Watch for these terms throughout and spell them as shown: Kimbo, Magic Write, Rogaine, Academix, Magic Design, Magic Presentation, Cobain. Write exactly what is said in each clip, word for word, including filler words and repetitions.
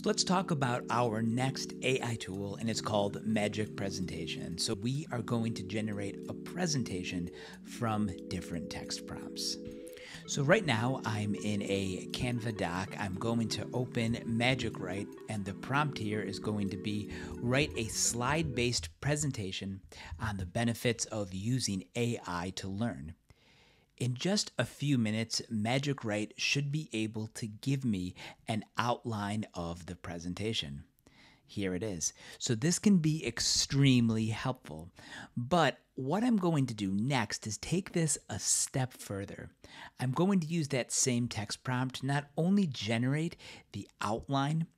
So let's talk about our next A I tool, and it's called Magic Presentation. So we are going to generate a presentation from different text prompts. So right now I'm in a Canva doc. I'm going to open Magic Write, and the prompt here is going to be write a slide-based presentation on the benefits of using A I to learn. In just a few minutes, Magic Write should be able to give me an outline of the presentation. Here it is. So this can be extremely helpful. But what I'm going to do next is take this a step further. I'm going to use that same text prompt to not only generate the outline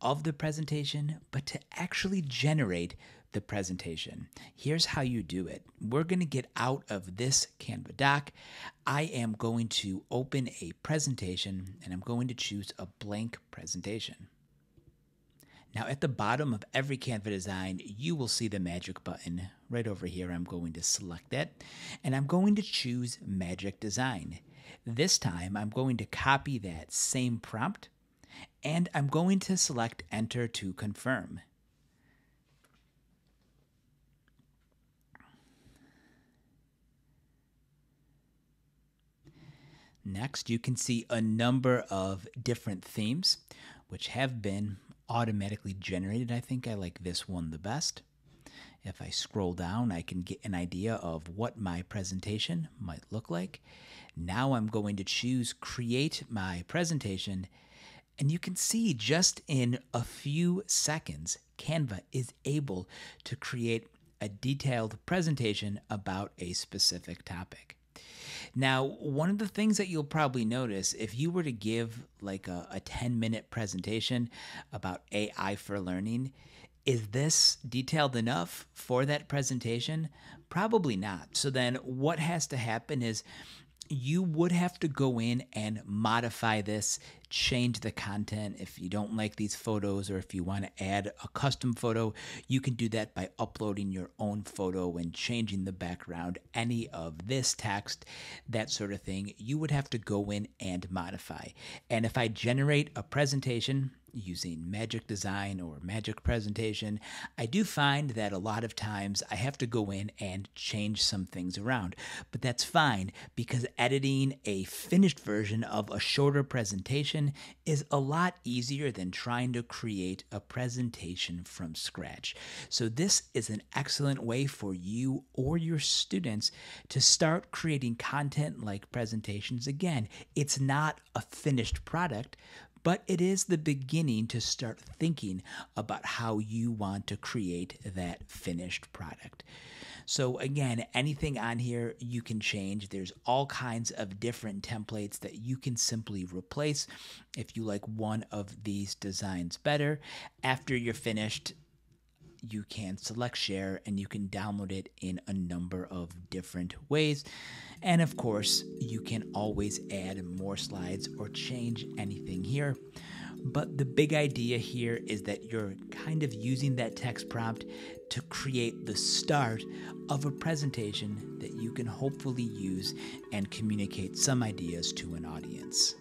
of the presentation, but to actually generate the presentation. Here's how you do it. We're going to get out of this Canva doc. I am going to open a presentation, and I'm going to choose a blank presentation. Now at the bottom of every Canva design, you will see the magic button. Right over here, I'm going to select that, and I'm going to choose Magic Design. This time, I'm going to copy that same prompt, and I'm going to select Enter to confirm. Next, you can see a number of different themes, which have been automatically generated. I think I like this one the best. If I scroll down, I can get an idea of what my presentation might look like. Now I'm going to choose Create My Presentation, and you can see just in a few seconds, Canva is able to create a detailed presentation about a specific topic. Now, one of the things that you'll probably notice, if you were to give like a, a ten minute presentation about A I for learning, is this detailed enough for that presentation? Probably not. So then what has to happen is you would have to go in and modify this, change the content. If you don't like these photos, or if you want to add a custom photo, you can do that by uploading your own photo and changing the background, any of this text, that sort of thing. You would have to go in and modify. And if I generate a presentation using Magic Design or Magic Presentation, I do find that a lot of times I have to go in and change some things around. But that's fine, because editing a finished version of a shorter presentation is a lot easier than trying to create a presentation from scratch. So this is an excellent way for you or your students to start creating content like presentations. Again, it's not a finished product, but it is the beginning to start thinking about how you want to create that finished product. So again, anything on here you can change. There's all kinds of different templates that you can simply replace if you like one of these designs better. After you're finished, you can select share, and you can download it in a number of different ways. And of course, you can always add more slides or change anything here. But the big idea here is that you're kind of using that text prompt to create the start of a presentation that you can hopefully use and communicate some ideas to an audience.